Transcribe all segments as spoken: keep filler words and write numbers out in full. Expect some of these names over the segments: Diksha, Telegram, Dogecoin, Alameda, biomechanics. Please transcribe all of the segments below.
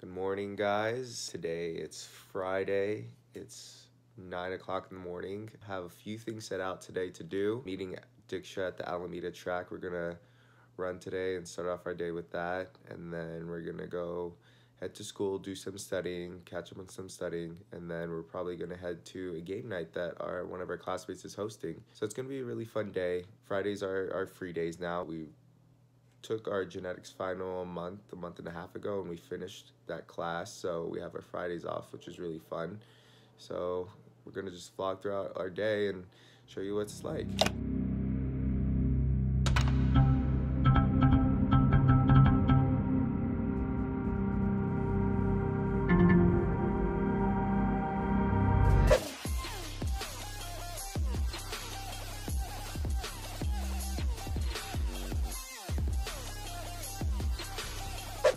Good morning, guys. Today it's Friday. It's nine o'clock in the morning. I have a few things set out today to do. Meeting Diksha at the Alameda track. We're gonna run today and start off our day with that. And then we're gonna go head to school, do some studying, catch up on some studying. And then we're probably gonna head to a game night that our one of our classmates is hosting. So it's gonna be a really fun day. Fridays are, are free days now. We took our genetics final a month, a month and a half ago, and we finished that class, so we have our Fridays off, which is really fun. So we're gonna just vlog throughout our day and show you what it's like.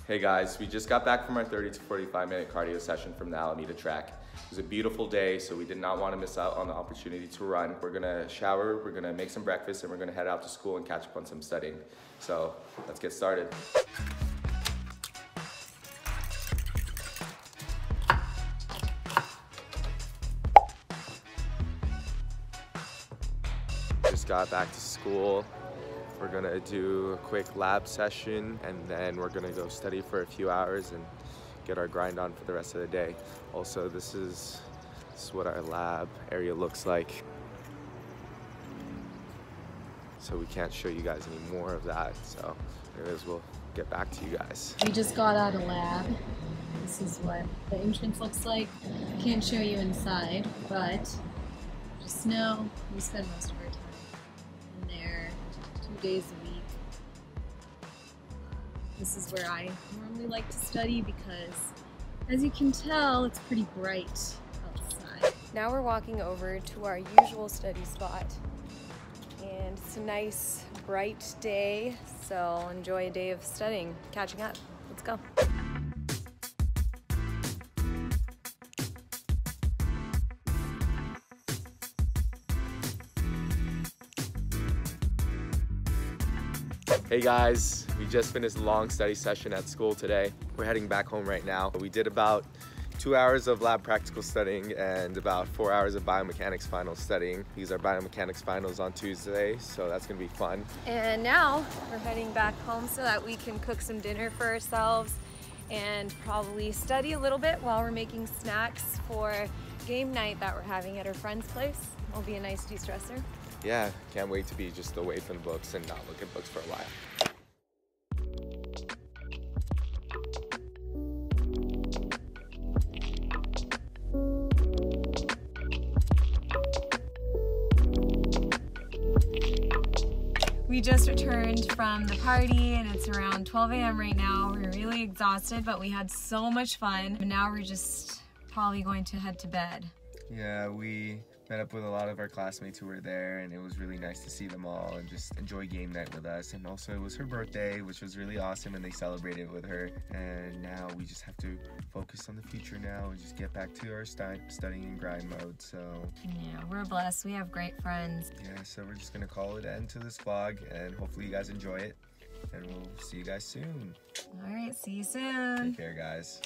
Hey guys, we just got back from our thirty to forty-five minute cardio session from the Alameda track. It was a beautiful day, so we did not want to miss out on the opportunity to run. We're gonna shower, we're gonna make some breakfast, and we're gonna head out to school and catch up on some studying. So let's get started. Just got back to school. We're gonna do a quick lab session and then we're gonna go study for a few hours and get our grind on for the rest of the day. Also, this is, this is what our lab area looks like. So we can't show you guys any more of that. So anyways, we'll get back to you guys. We just got out of lab. This is what the entrance looks like. I can't show you inside, but just know we spend most of our time days a week. This is where I normally like to study because, as you can tell, it's pretty bright outside. Now we're walking over to our usual study spot, and it's a nice bright day, so enjoy a day of studying, catching up. Let's go. Hey guys, we just finished a long study session at school today. We're heading back home right now. We did about two hours of lab practical studying and about four hours of biomechanics final studying. These are biomechanics finals on Tuesday, so that's gonna be fun. And now we're heading back home so that we can cook some dinner for ourselves and probably study a little bit while we're making snacks for game night that we're having at our friend's place. It'll be a nice de-stressor. Yeah, can't wait to be just away from books and not look at books for a while. We just returned from the party and it's around twelve A M right now. We're really exhausted, but we had so much fun. And now we're just probably going to head to bed. Yeah, we met up with a lot of our classmates who were there, and it was really nice to see them all and just enjoy game night with us. And also, it was her birthday, which was really awesome, and they celebrated with her. And now we just have to focus on the future now and just get back to our st studying and grind mode. So yeah, we're blessed. We have great friends. Yeah, so we're just gonna call it an end to this vlog, and hopefully you guys enjoy it. And we'll see you guys soon. All right, see you soon. Take care, guys.